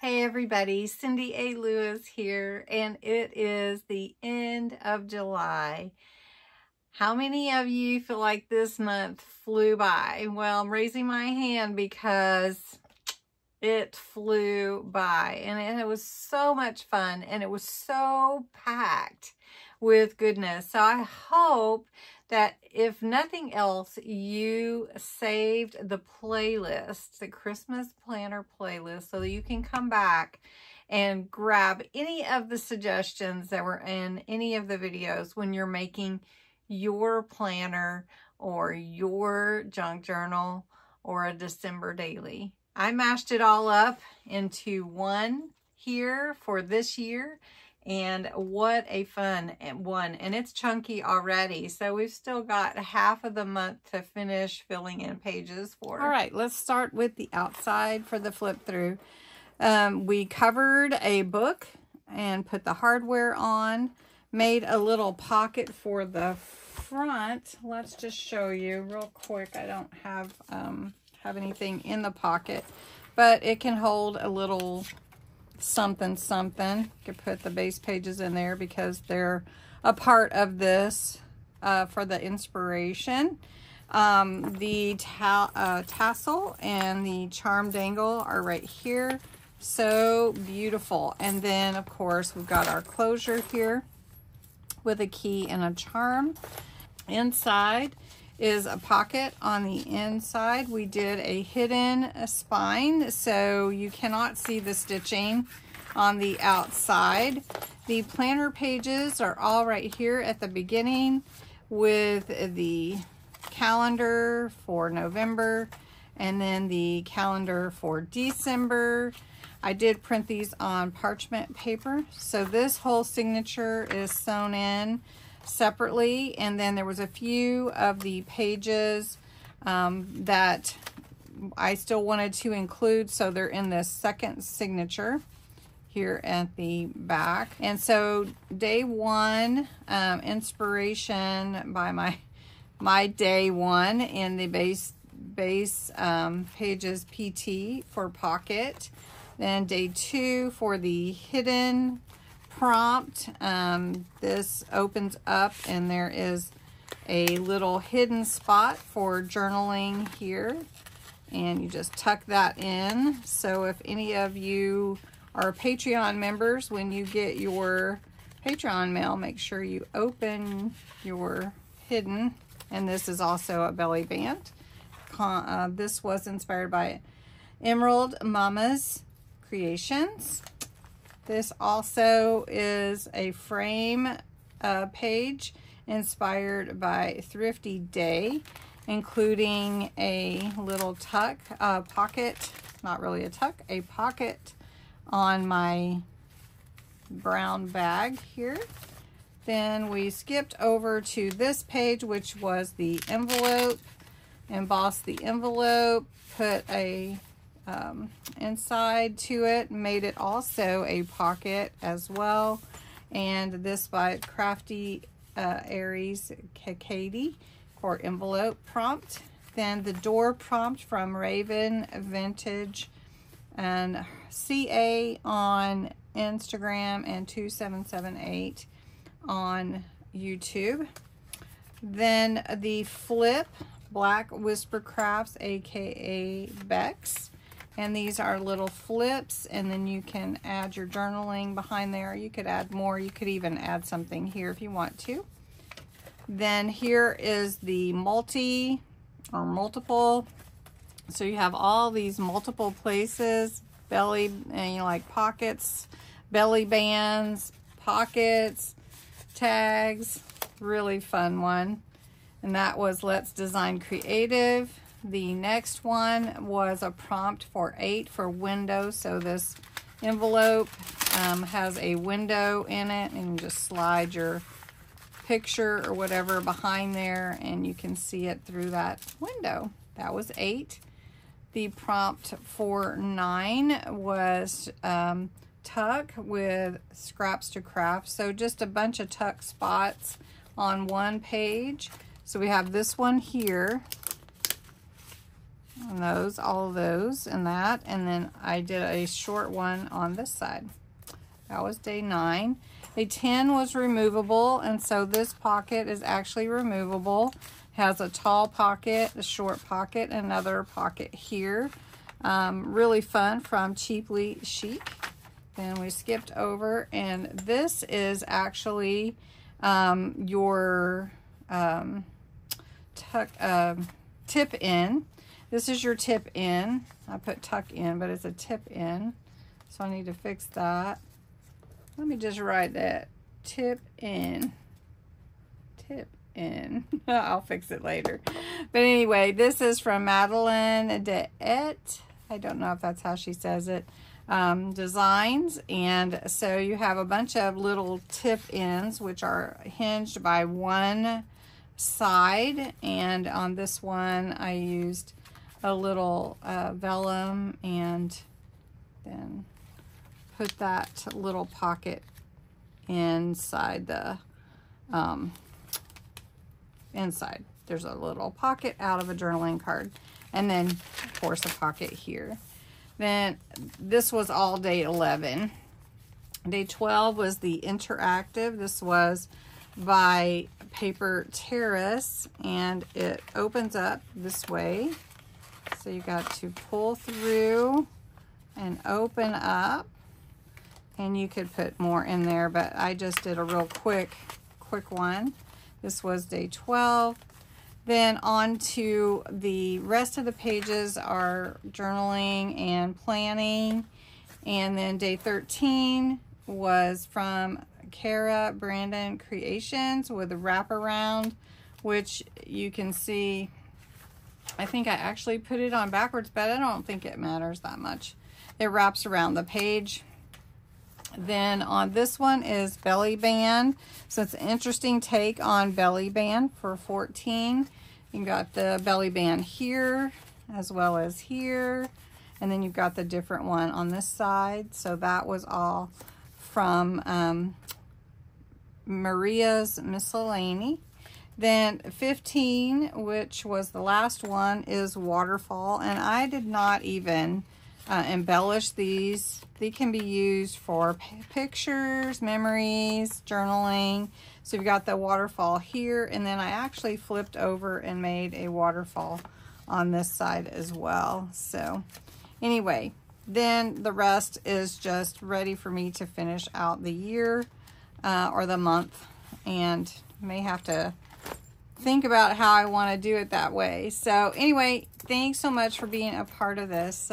Hey everybody, Cindy A. Lewis here, and it is the end of July. How many of you feel like this month flew by? Well, I'm raising my hand because it flew by, and it was so much fun, and it was so packed with goodness. So I hope that if nothing else, you saved the playlist, the Christmas Planner playlist, so that you can come back and grab any of the suggestions that were in any of the videos when you're making your planner or your junk journal or a December daily. I mashed it all up into one here for this year. And what a fun one. And it's chunky already. So we've still got half of the month to finish filling in pages for. All right, let's start with the outside for the flip through. We covered a book and put the hardware on. Made a little pocket for the front. Let's just show you real quick. I don't have anything in the pocket. But it can hold a little something. You could put the base pages in there because they're a part of this for the inspiration. The tassel and the charm dangle are right here. So beautiful. And then of course we've got our closure here with a key and a charm. Inside is a pocket on the inside. We did a hidden spine, so you cannot see the stitching on the outside. The planner pages are all right here at the beginning with the calendar for November and then the calendar for December. I did print these on parchment paper, so this whole signature is sewn in separately, and then there was a few of the pages that I still wanted to include, so they're in this second signature here at the back. And so day one inspiration by my day one in the base pages PT for pocket, then day two for the hidden prompt. This opens up and there is a little hidden spot for journaling here, and you just tuck that in. So if any of you are Patreon members, when you get your Patreon mail, make sure you open your hidden. And this is also a belly band. This was inspired by Emerald Mama's Creations. This also is a frame page inspired by Thrifty Day, including a little tuck pocket, not really a tuck, a pocket on my brown bag here. Then we skipped over to this page, which was the envelope, embossed the envelope, put a inside to it, made it also a pocket as well. And this by Crafty Aries Cacady for envelope prompt. Then the door prompt from Raven Vintage and CA on Instagram and 2778 on YouTube. Then the flip, Black Whisper Crafts, aka Bex. And these are little flips, and then you can add your journaling behind there. You could add more. You could even add something here if you want to. Then here is the multiple. So you have all these multiple places, belly, and you like pockets, belly bands, pockets, tags, really fun one. And that was Let's Design Creative. The next one was a prompt for 8 for window. So this envelope has a window in it, and you just slide your picture or whatever behind there and you can see it through that window. That was 8. The prompt for 9 was tuck with scraps to craft. So just a bunch of tuck spots on one page. So we have this one here. and those, all of those and that. And then I did a short one on this side. That was day 9. Day 10 was removable, and so this pocket is actually removable. Has a tall pocket, a short pocket, another pocket here. Really fun from Cheaply Chic. Then we skipped over, and this is actually your tip in. This is your tip in. I put tuck in, but it's a tip in, so I need to fix that. Let me just write that. Tip in. Tip in. I'll fix it later. But anyway, this is from Madeline Deette. I don't know if that's how she says it. Designs. And so you have a bunch of little tip ends, which are hinged by one side. And on this one, I used a little vellum and then put that little pocket inside the inside. There's a little pocket out of a journaling card, and then of course a pocket here. Then this was all day 11. Day 12 was the interactive. This was by Paper Terrace, and it opens up this way. So you got to pull through and open up. And you could put more in there, but I just did a real quick one. This was day 12. Then on to the rest of the pages are journaling and planning. And then day 13 was from Kara Brandon Creations with a wraparound, which you can see, I think I actually put it on backwards, but I don't think it matters that much. It wraps around the page. Then on this one is belly band. So it's an interesting take on belly band for 14. You've got the belly band here as well as here. And then you've got the different one on this side. So that was all from Maria's Miscellany. Then 15, which was the last one, is waterfall. And I did not even embellish these. They can be used for pictures, memories, journaling. So you've got the waterfall here, and then I actually flipped over and made a waterfall on this side as well. So anyway, then the rest is just ready for me to finish out the year or the month, and may have to think about how I want to do it that way. So anyway, thanks so much for being a part of this.